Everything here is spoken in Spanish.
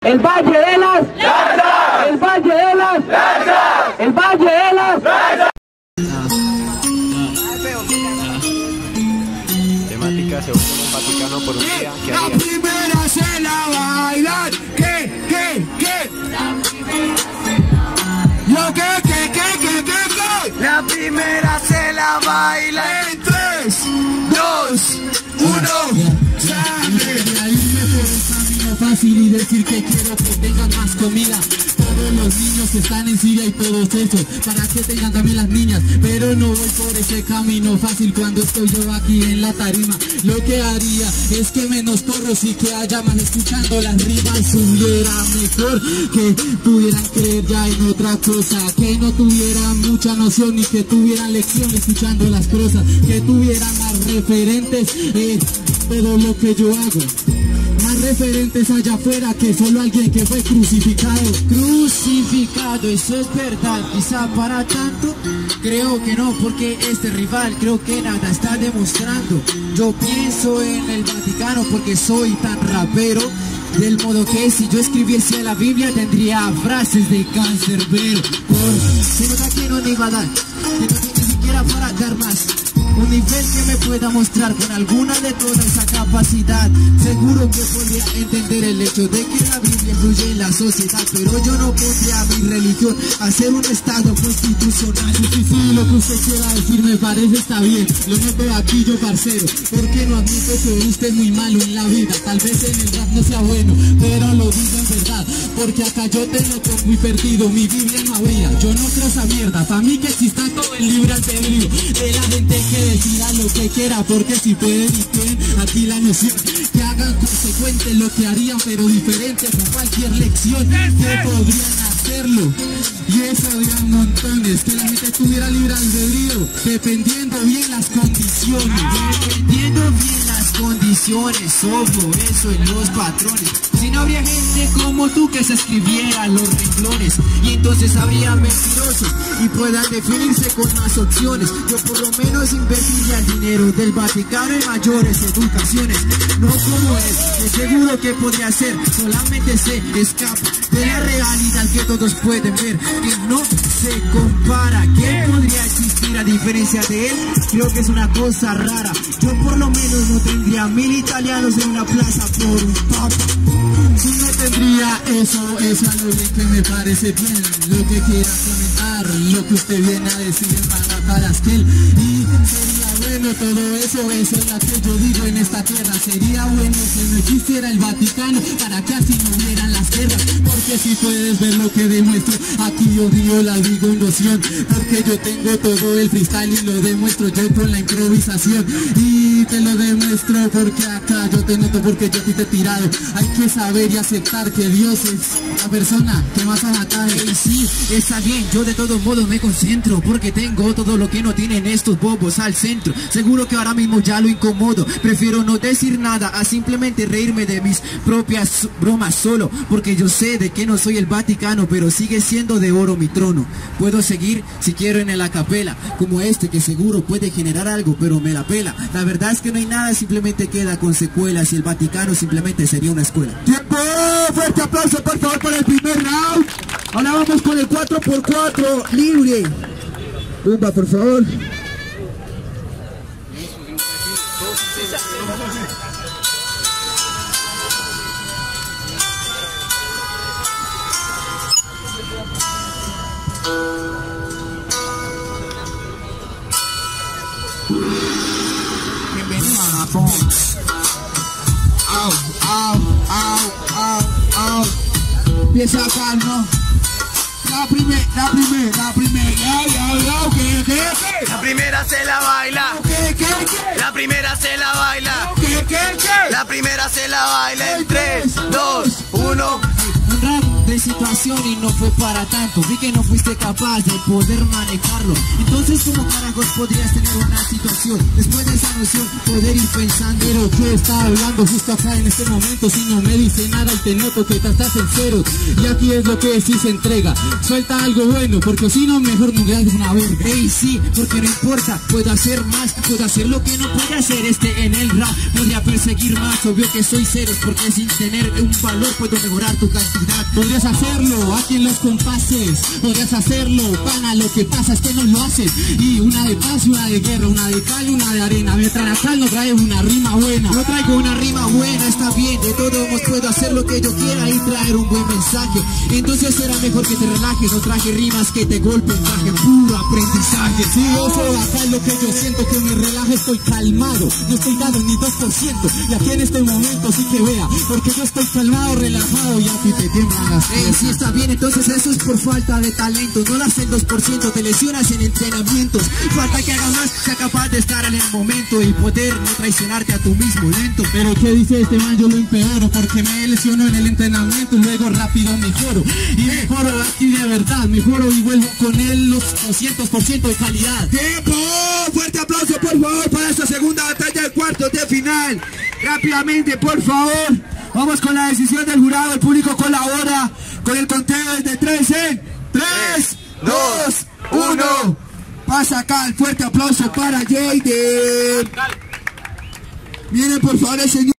El Valle de las Lanzas, el Valle de las Lanzas, el Valle de las Lanzas. Temática se busca un Vaticano por un día. La primera se la bailan, que yo que la primera se la baila en 3, 2, 1. Fácil y decir que quiero que tengan más comida. Todos los niños están en Siria y todos esos, para que tengan también las niñas. Pero no voy por ese camino fácil cuando estoy yo aquí en la tarima. Lo que haría es que menos corros y que haya más escuchando las rimas. Hubiera mejor que pudieran creer ya en otra cosa, que no tuvieran mucha noción y que tuvieran lección escuchando las cosas, que tuvieran más referentes todo lo que yo hago. Referentes allá afuera que solo alguien que fue crucificado. Crucificado, eso es verdad. Quizá para tanto, creo que no, porque este rival creo que nada está demostrando. Yo pienso en el Vaticano porque soy tan rapero, del modo que si yo escribiese la Biblia tendría frases de cancerbero. Se nota que no le iba a dar, que no tiene ni siquiera para dar más. Un nivel que me pueda mostrar con alguna de toda esa capacidad. Seguro que podría entender el hecho de que la Biblia influye en la sociedad, pero yo no pondría a mi religión hacer un estado constitucional. Sí, lo que usted quiera decir me parece está bien. Lo meto aquí yo, parcero, porque no admito que usted es muy malo en la vida. Tal vez en el rap no sea bueno, pero lo digo en verdad, porque acá yo te noto muy perdido. Mi Biblia no habría, yo no creo esa mierda. Para mí que exista todo el libre albedrío de la gente que decida lo que quiera, porque si pueden y pueden, aquí la noción, que hagan consecuente lo que harían, pero diferente a cualquier lección, que podrían hacerlo, y eso había montones, que la gente tuviera libre albedrío, dependiendo bien las condiciones, ojo, eso en los patrones. Si no habría gente como tú que se escribiera los renglones, y entonces habría mentirosos y puedan definirse con más opciones. Yo por lo menos invertiría el dinero del Vaticano en mayores educaciones, no como él, que seguro que podría ser, solamente se escapa de la realidad que todos pueden ver, que no se compara. ¿Quién podría existir a diferencia de él? Creo que es una cosa rara. Yo por lo menos no tendría mil italianos en una plaza por un papa. Si no tendría eso, es algo que me parece bien. Lo que quiera comentar, lo que usted viene a decir para aquel. Y sería bueno todo eso, eso es lo que yo digo en esta tierra. Sería bueno que no existiera el Vaticano, para que así no hubieran las guerras. Porque si puedes ver lo que demuestro, aquí yo digo, la digo en noción, porque yo tengo todo el freestyle y lo demuestro yo con la improvisación. Y te lo demuestro porque acá yo te noto, porque yo a ti te he tirado. Hay que saber y aceptar que Dios es la persona que más a matar. Y sí, está bien, yo de todos modos me concentro, porque tengo todo lo que no tienen estos bobos al centro. Seguro que ahora mismo ya lo incomodo, prefiero no decir nada a simplemente reírme de mis propias bromas solo, porque yo sé de que no soy el Vaticano, pero sigue siendo de oro mi trono. Puedo seguir si quiero en la capela, como este que seguro puede generar algo, pero me la pela. La verdad es que no hay nada, simplemente queda con secuelas y el Vaticano simplemente sería una escuela. ¡Tiempo! Fuerte aplauso por favor para el primer round. Ahora vamos con el 4x4 libre. Pumba, por favor. Bienvenido a Japón. Au, au, au, au, au. Empieza a calmar. La primera se la baila. La primera se la baila. La primera se la baila en 3, 2, 1. de situación y no fue para tanto. Vi que no fuiste capaz de poder manejarlo. Entonces, ¿cómo carajos podrías tener una situación? Después de esa noción, poder ir pensando. Pero yo estaba hablando justo acá en este momento. Si no me dice nada y te noto que estás en cero. Y aquí es lo que sí se entrega. Suelta algo bueno, porque si no, mejor no grabes una vez. Ey, sí, porque no importa, puedo hacer más. Puedo hacer lo que no puede hacer este en el rap. Podría perseguir más, obvio que soy ceros, porque sin tener un valor puedo mejorar tu cantidad. Podrías hacerlo, aquí en los compases. Podrías hacerlo, pana, lo que pasa es que no lo haces. Y una de paz, una de guerra, una de cal, una de arena. Mientras acá no trae una rima buena. No traigo una rima buena, está bien. De todos modos puedo hacer lo que yo quiera y traer un buen mensaje. Entonces será mejor que te relajes. No traje rimas que te golpeen, traje puro aprendizaje. Si yo soy acá lo que yo siento, que me relaje, estoy calmado. No estoy dado ni 2%. Y aquí en este momento sí que vea, porque yo estoy calmado, relajado y a ti te tiemblan las piernas. Sí, está bien, entonces eso es por falta de talento. No das el 2%, te lesionas en entrenamientos. Falta que hagas más, sea capaz de estar en el momento y poder no traicionarte a tu mismo lento. Pero ¿qué dice este man? Yo lo empeoro, porque me lesiono en el entrenamiento y luego rápido mejoro. Y mejoro aquí de verdad, mejoro y vuelvo con él los 200% de calidad. ¡Tiempo! Fuerte aplauso por favor para esta segunda batalla de cuartos de final. Rápidamente por favor, vamos con la decisión del jurado. El público colabora con el conteo desde 3 en 3, 2, 1. Pasa acá, el fuerte aplauso para Jayden. Miren por favor el señor.